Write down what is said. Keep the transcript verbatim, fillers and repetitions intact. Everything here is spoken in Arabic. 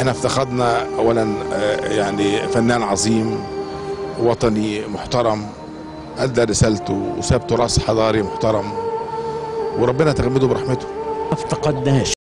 احنا افتقدنا اولا يعني فنان عظيم وطني محترم ادى رسالته وساب تراث حضاري محترم وربنا تغمده برحمته. ما افتقدناش.